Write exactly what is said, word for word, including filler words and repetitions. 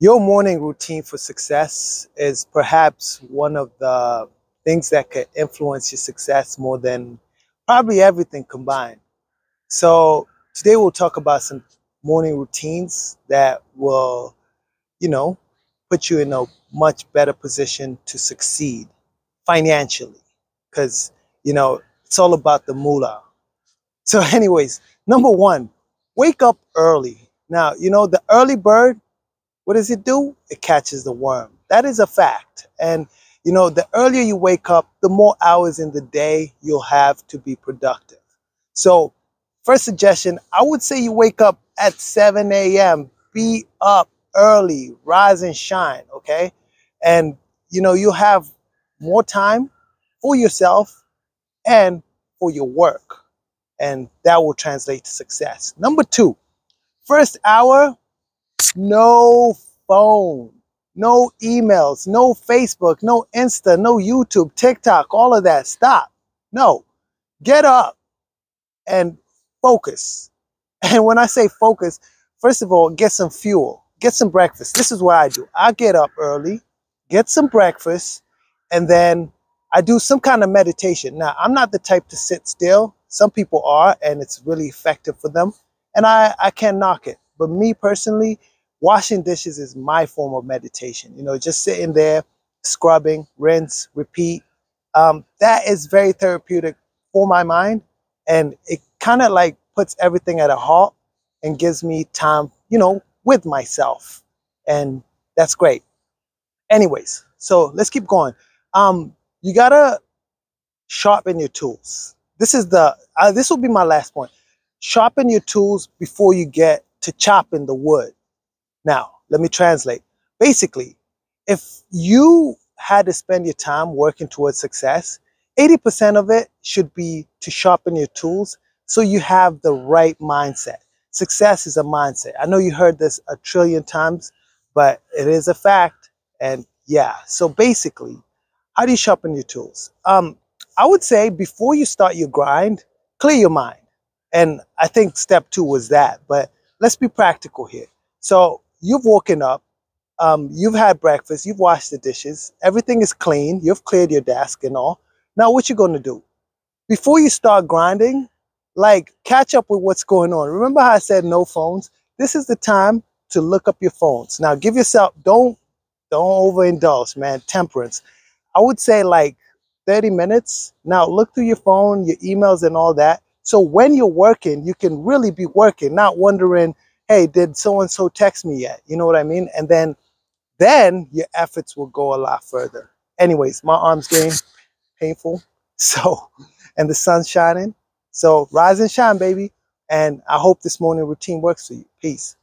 Your morning routine for success is perhaps one of the things that could influence your success more than probably everything combined. So today we'll talk about some morning routines that will, you know, put you in a much better position to succeed financially. Because, you know, it's all about the moolah. So anyways, number one, wake up early. Now, you know, the early bird, what does it do? It catches the worm. That is a fact. And, you know, the earlier you wake up, the more hours in the day you'll have to be productive. So first suggestion, I would say you wake up at seven A M Be up early, rise and shine, okay? And, you know, you'll have more time for yourself and for your work. And that will translate to success. Number two, first hour, no phone, no emails, no Facebook, no Insta, no YouTube, TikTok, all of that. Stop. No. Get up and focus. And when I say focus, first of all, get some fuel. Get some breakfast. This is what I do. I get up early, get some breakfast, and then I do some kind of meditation. Now, I'm not the type to sit still. Some people are, and it's really effective for them. And I, I can't knock it. But me personally, washing dishes is my form of meditation. You know, just sitting there, scrubbing, rinse, repeat. Um, that is very therapeutic for my mind. And it kind of like puts everything at a halt and gives me time, you know, with myself. And that's great. Anyways, so let's keep going. Um, you got to sharpen your tools. This is the, uh, this will be my last point. Sharpen your tools before you get to chopping the wood. Now, let me translate. Basically, if you had to spend your time working towards success, eighty percent of it should be to sharpen your tools so you have the right mindset. Success is a mindset. I know you heard this a trillion times, but it is a fact. And yeah, so basically, how do you sharpen your tools? Um, I would say before you start your grind, clear your mind. And I think step two was that, but let's be practical here. So you've woken up, um, you've had breakfast, you've washed the dishes, everything is clean, you've cleared your desk and all. Now what you gonna do? Before you start grinding, like catch up with what's going on. Remember how I said no phones? This is the time to look up your phones. Now give yourself, don't, don't overindulge, man, temperance. I would say like thirty minutes. Now look through your phone, your emails and all that. So when you're working, you can really be working, not wondering, hey, did so-and-so text me yet? You know what I mean? And then, then your efforts will go a lot further. Anyways, my arm's getting painful. So, and the sun's shining. So rise and shine, baby. And I hope this morning routine works for you. Peace.